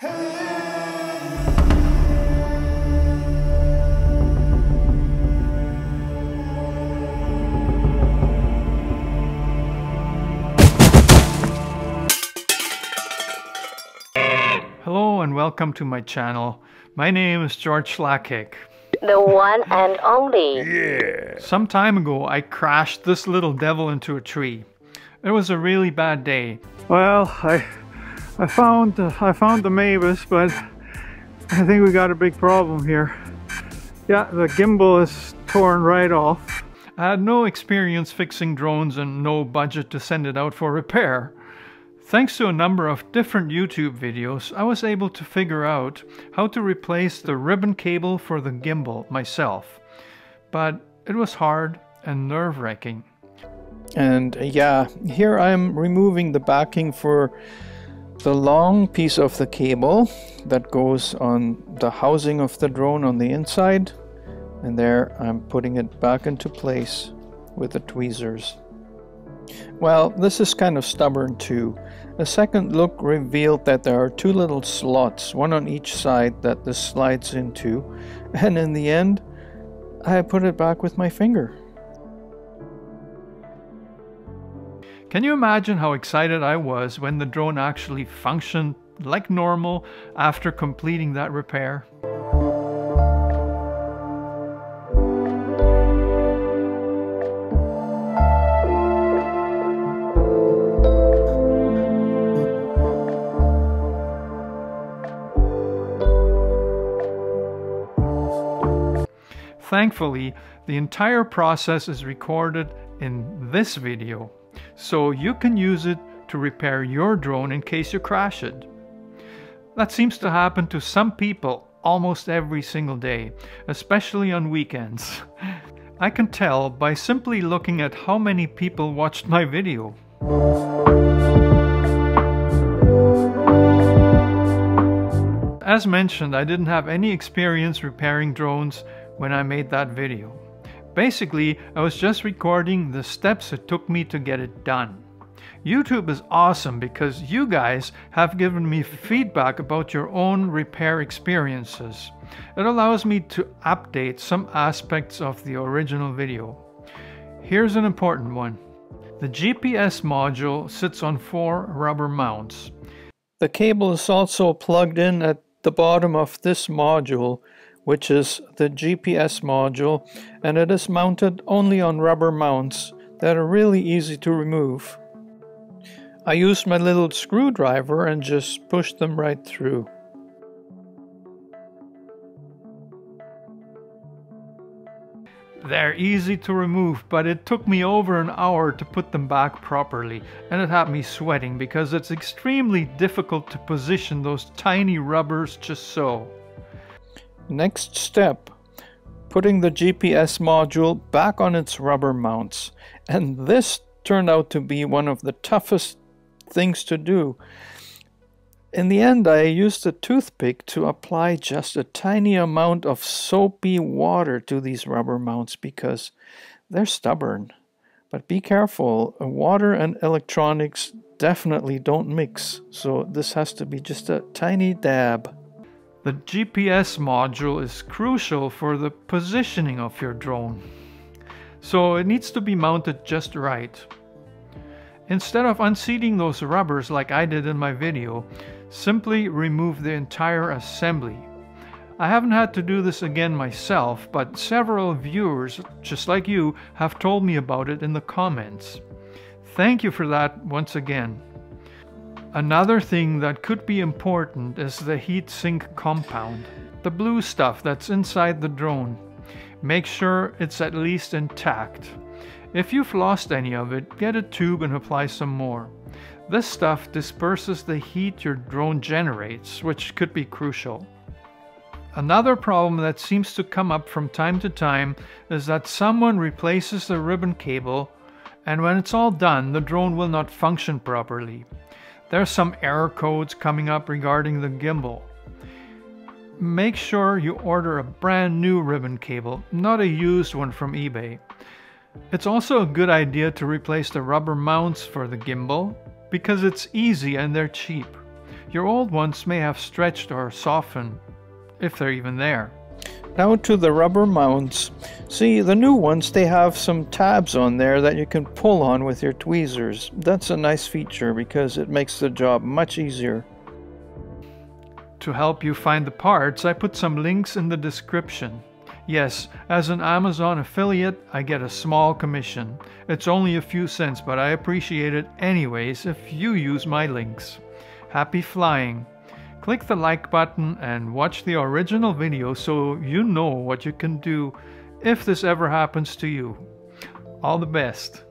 Hello and welcome to my channel. My name is Jörg Schlagheck. The one and only. Yeah. Some time ago I crashed this little devil into a tree. It was a really bad day. Well, I found the Mavis, but I think we got a big problem here. Yeah, the gimbal is torn right off. I had no experience fixing drones and no budget to send it out for repair. Thanks to a number of different YouTube videos, I was able to figure out how to replace the ribbon cable for the gimbal myself. But it was hard and nerve-wracking. And yeah, here I'm removing the backing for the long piece of the cable that goes on the housing of the drone on the inside, and there I'm putting it back into place with the tweezers. Well, this is kind of stubborn too. A second look revealed that there are two little slots, one on each side, that this slides into, and in the end I put it back with my finger. Can you imagine how excited I was when the drone actually functioned like normal after completing that repair? Thankfully, the entire process is recorded in this video, so you can use it to repair your drone in case you crash it. That seems to happen to some people almost every single day, especially on weekends. I can tell by simply looking at how many people watched my video. As mentioned, I didn't have any experience repairing drones when I made that video. Basically, I was just recording the steps it took me to get it done. YouTube is awesome because you guys have given me feedback about your own repair experiences. It allows me to update some aspects of the original video. Here's an important one. The GPS module sits on four rubber mounts. The cable is also plugged in at the bottom of this module, which is the GPS module, and it is mounted only on rubber mounts that are really easy to remove. I used my little screwdriver and just pushed them right through. They're easy to remove, but it took me over an hour to put them back properly, and it had me sweating because it's extremely difficult to position those tiny rubbers just so. Next step, putting the GPS module back on its rubber mounts. And this turned out to be one of the toughest things to do. In the end, I used a toothpick to apply just a tiny amount of soapy water to these rubber mounts because they're stubborn. But be careful, water and electronics definitely don't mix, so this has to be just a tiny dab. The GPS module is crucial for the positioning of your drone, so it needs to be mounted just right. Instead of unseating those rubbers like I did in my video, simply remove the entire assembly. I haven't had to do this again myself, but several viewers, just like you, have told me about it in the comments. Thank you for that once again. Another thing that could be important is the heat sink compound, the blue stuff that's inside the drone. Make sure it's at least intact. If you've lost any of it, get a tube and apply some more. This stuff disperses the heat your drone generates, which could be crucial. Another problem that seems to come up from time to time is that someone replaces the ribbon cable, and when it's all done, the drone will not function properly. There's some error codes coming up regarding the gimbal. Make sure you order a brand new ribbon cable, not a used one from eBay. It's also a good idea to replace the rubber mounts for the gimbal because it's easy and they're cheap. Your old ones may have stretched or softened, if they're even there. Now to the rubber mounts. See, the new ones, they have some tabs on there that you can pull on with your tweezers. That's a nice feature because it makes the job much easier. To help you find the parts, I put some links in the description. Yes, as an Amazon affiliate, I get a small commission. It's only a few cents, but I appreciate it anyways if you use my links. Happy flying! Click the like button and watch the original video so you know what you can do if this ever happens to you. All the best!